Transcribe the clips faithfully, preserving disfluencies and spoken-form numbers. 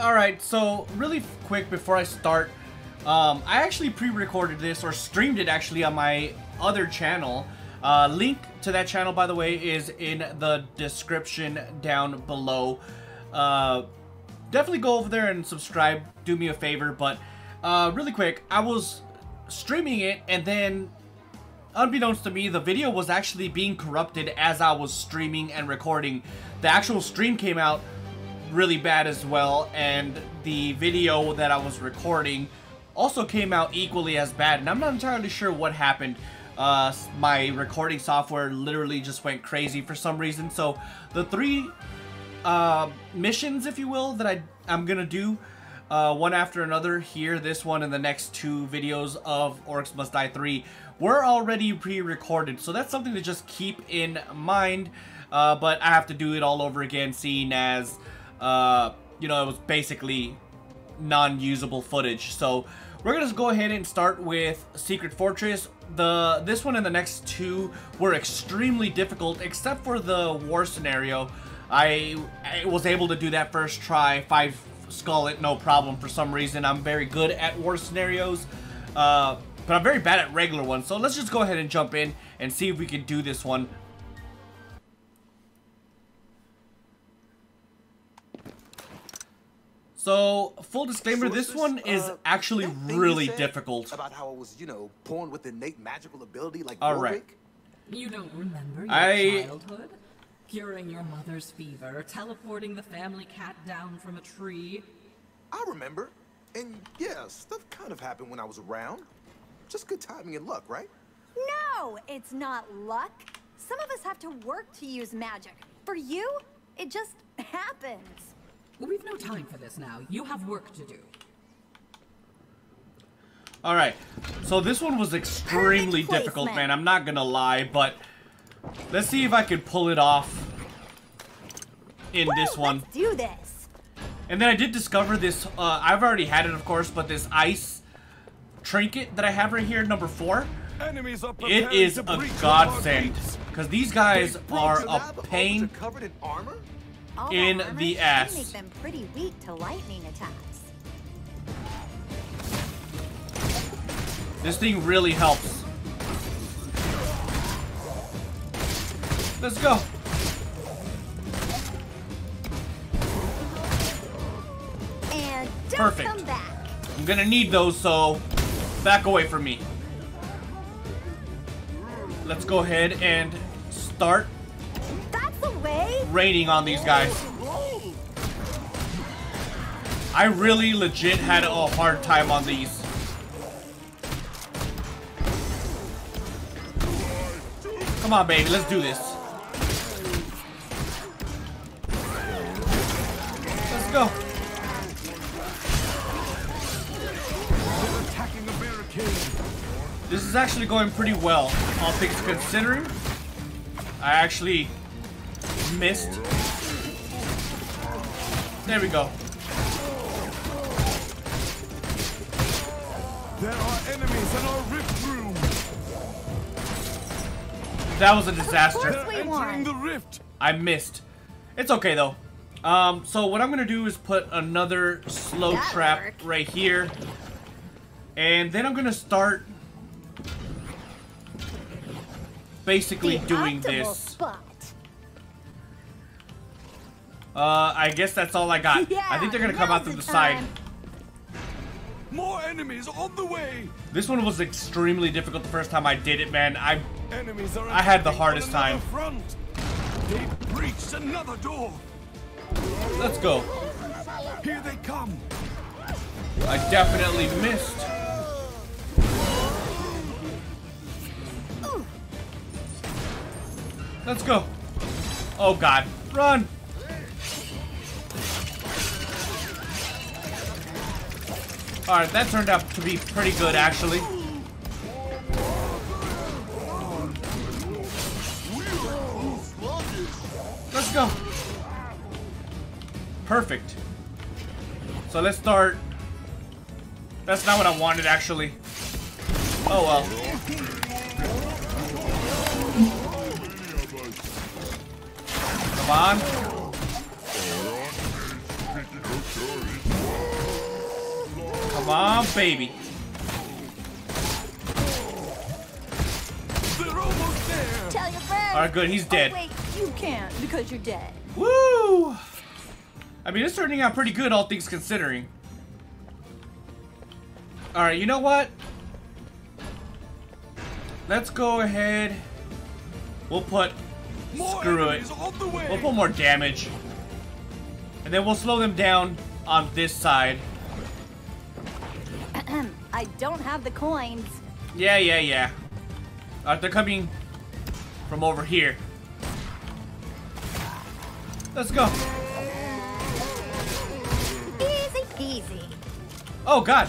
Alright, so really quick before I start, um, I actually pre-recorded this, or streamed it actually, on my other channel. Uh, link to that channel, by the way, is in the description down below. Uh, definitely go over there and subscribe, do me a favor. But uh, really quick, I was streaming it, and then unbeknownst to me, the video was actually being corrupted as I was streaming and recording. The actual stream came out really bad as well, and the video that I was recording also came out equally as bad, and I'm not entirely sure what happened. Uh, my recording software literally just went crazy for some reason. So the three uh, missions, if you will, that I, I'm gonna do uh, one after another here, this one and the next two videos of Orcs Must Die three, were already pre-recorded. So that's something to just keep in mind, uh, but I have to do it all over again, seeing as uh, you know, it was basically non-usable footage. So we're gonna go ahead and start with Secret Fortress. The this one and the next two were extremely difficult, except for the war scenario. I, I was able to do that first try, five skull it, no problem. For some reason, I'm very good at war scenarios, uh, but I'm very bad at regular ones. So let's just go ahead and jump in and see if we can do this one. So, full disclaimer, so this one is uh, actually really difficult. About how I was, you know, born with innate magical ability like All right. You don't remember your I... childhood? Curing your mother's fever, teleporting the family cat down from a tree? I remember. And yeah, stuff kind of happened when I was around. Just good timing and luck, right? No, it's not luck. Some of us have to work to use magic. For you, it just happens. We've no time for this now. You have work to do. Alright. So this one was extremely difficult, man. I'm not gonna lie, but let's see if I can pull it off in this one. Let's do this. And then I did discover this. Uh, I've already had it, of course, but this ice trinket that I have right here, number four. It is a godsend, because these guys are a pain in the ass. Make them pretty weak to lightning attacks. This thing really helps. Let's go. And don't Perfect. Come back. I'm gonna need those, so back away from me. Let's go ahead and start raining on these guys. I really legit had a hard time on these. Come on, baby, let's do this. Let's go. This is actually going pretty well, all things considering. I actually missed. There we go. There are enemies in our rift room. That was a disaster. The rift. I missed. It's okay though. Um, so what I'm gonna do is put another slow that trap worked. right here, and then I'm gonna start basically the doing this. Spot. Uh, I guess that's all I got. Yeah, I think they're gonna come out through the side. More enemies on the way. This one was extremely difficult the first time I did it, man. I enemies are I had the hardest time. Front. They breached another door. Let's go. Here they come. I definitely missed. Ooh. Let's go. Oh God, run! Alright, that turned out to be pretty good, actually. Let's go. Perfect. So let's start. That's not what I wanted, actually. Oh, well. Come on. Come on, baby. They're almost there. Tell your friends. All right, good. He's dead. Oh, wait, you can't because you're dead. Woo! I mean, it's turning out pretty good, all things considering. All right, you know what? Let's go ahead. We'll put. More Screw it. We'll put more damage, and then we'll slow them down on this side. I don't have the coins. Yeah, yeah, yeah. Uh, they're coming from over here. Let's go. Easy peasy. Oh God.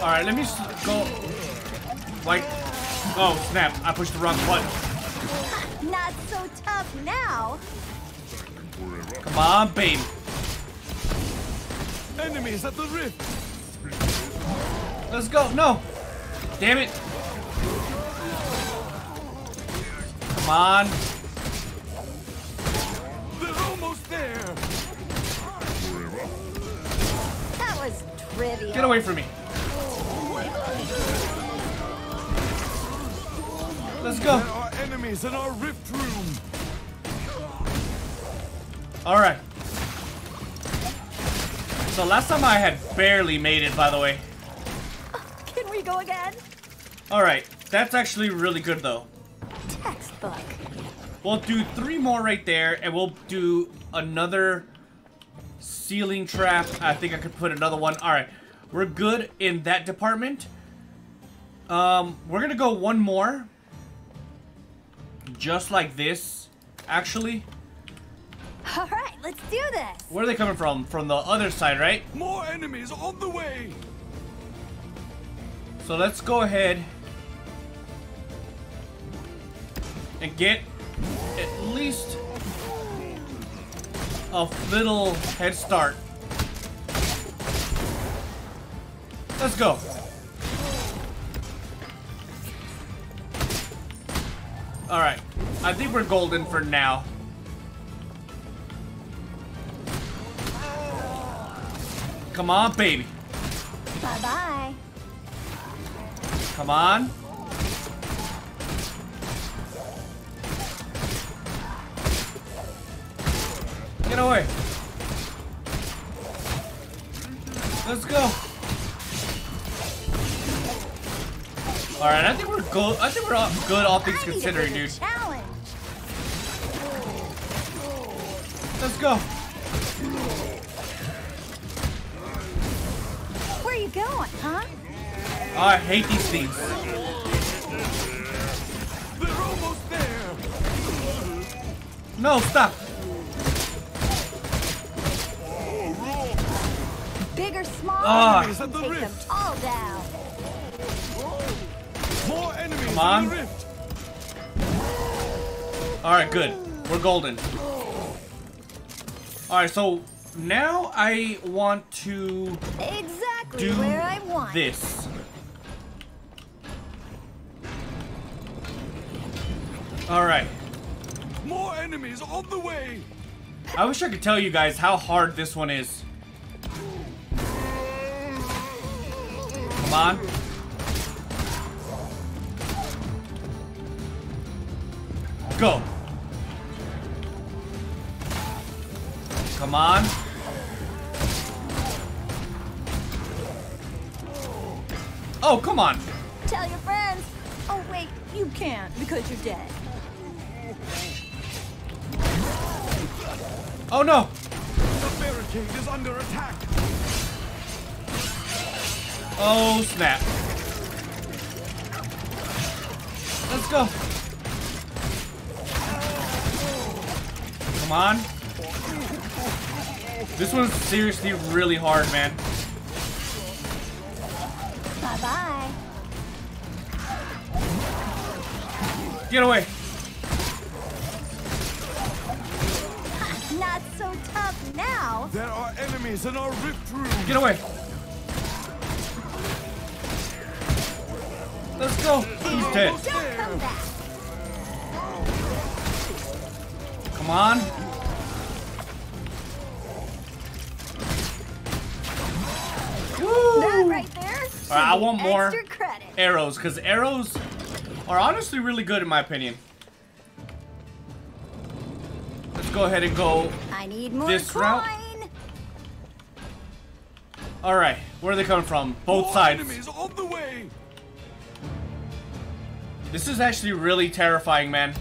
All right, let me go. Like, oh snap, I pushed the wrong button. Not so tough now. Come on, baby. Enemies at the rift. Let's go. No. Damn it. Come on. They're almost there. That was trivial. Get away from me. Let's go. There are enemies in our rift room. All right. So last time I had barely made it, by the way. Can we go again? All right. That's actually really good, though. Textbook. We'll do three more right there, and we'll do another ceiling trap. I think I could put another one. All right. We're good in that department. Um, we're gonna go one more. Just like this, actually. All right, let's do this. Where are they coming from? From the other side, right? More enemies on the way. So let's go ahead and get at least a little head start. Let's go. All right, I think we're golden for now. Come on, baby. Bye-bye. Come on. Get away. Let's go. All right, I think we're good. I think we're all good, all things considering, dude. Let's go. Where are you going, huh? Oh, I hate these things. They're almost there. No, stop. Big or small, oh. Take them all down. More enemies. Come on. Alright, good. We're golden. Alright, so now I want to exactly do where I want. This. Alright. More enemies on the way. I wish I could tell you guys how hard this one is. Come on. Go. Come on. Oh, come on. Tell your friends. Oh, wait, you can't because you're dead. Oh, no. The barricade is under attack. Oh, snap. Let's go. Come on. This one's seriously really hard, man. Bye-bye. Get away. Not so tough now. There are enemies in our rift room. Get away. Let's go. He's dead. Don't come back. Come on. Woo! That right there. All right, I want more credit. Arrows, because arrows are honestly really good in my opinion. Let's go ahead and go I need more this coin. route. All right, where are they coming from? Both more sides. Enemies on the way. This is actually really terrifying, man.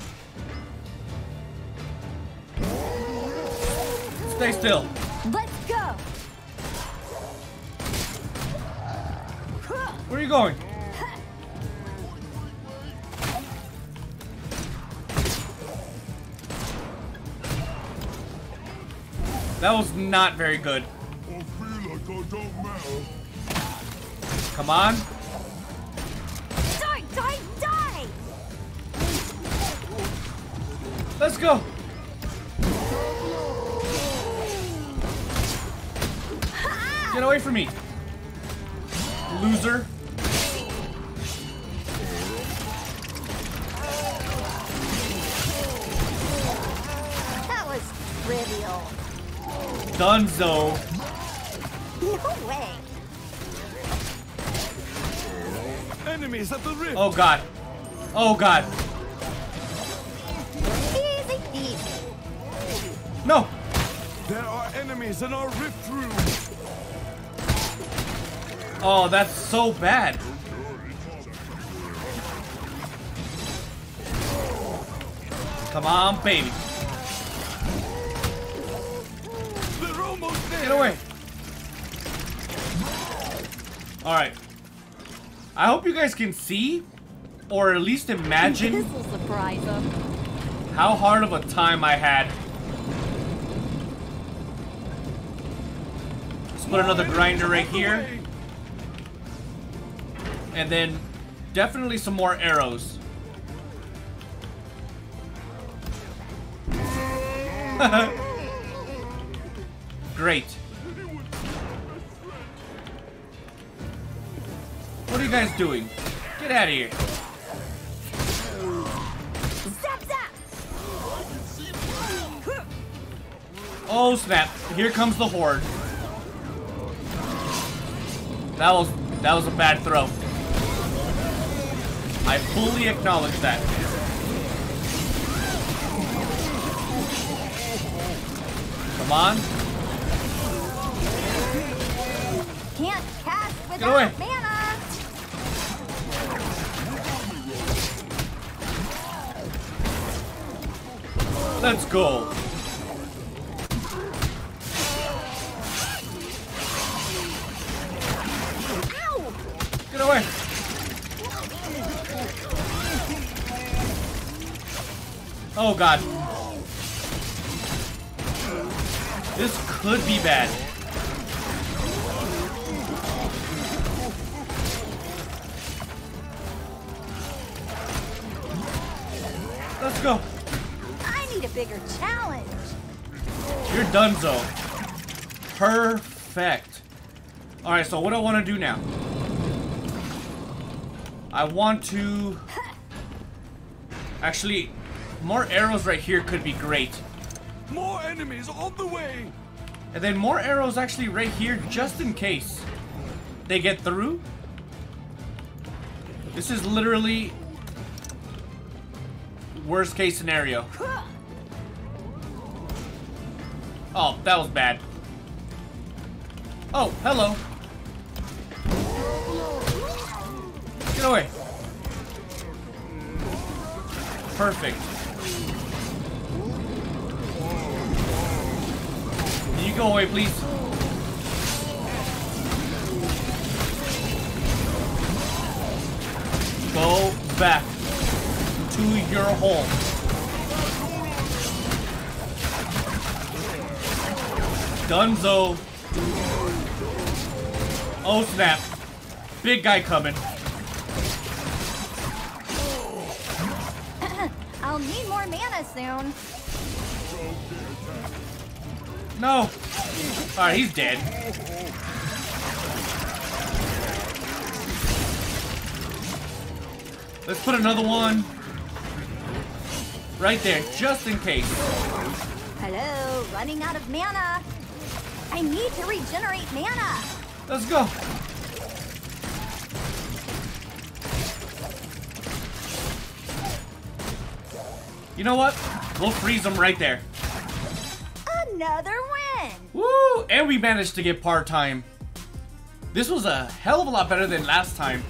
Stay still. Let's go. Where are you going? That was not very good. Come on. Die, die, die. Let's go. Get away from me, loser. That was trivial. Dunzo. No way. Enemies at the rift. Oh god. Oh god. Easy, easy. No. There are enemies in our rift room. Oh, that's so bad. Come on, baby. They're almost there. Get away. All right. I hope you guys can see, or at least imagine, this will surprise them, how hard of a time I had. Let's put another grinder right here. And then definitely some more arrows. Great. What are you guys doing? Get out of here. Zap, zap. Oh snap. Here comes the horde. That was that was a bad throw. I fully acknowledge that. Come on. Can't cast without Get away. Mana. Let's go. Ow. Get away. Oh god. This could be bad. Let's go. I need a bigger challenge. You're donezo. Perfect. Alright, so what do I want to do now? I want to... Actually... More arrows right here could be great. More enemies on the way. And then more arrows actually right here just in case they get through. This is literally worst case scenario. Oh, that was bad. Oh, hello. Get away. Perfect. Can you go away, please? Go back to your home. Dunzo. Oh, snap. Big guy coming. I'll need more mana soon. No. Alright, he's dead. Let's put another one right there, just in case. Hello, running out of mana. I need to regenerate mana. Let's go. You know what? We'll freeze them right there. Another win. Woo! And we managed to get part-time. This was a hell of a lot better than last time.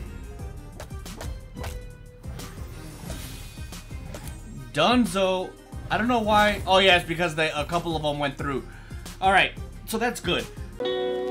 Dunzo. I don't know why. Oh yeah, it's because they, a couple of them went through. All right, so that's good.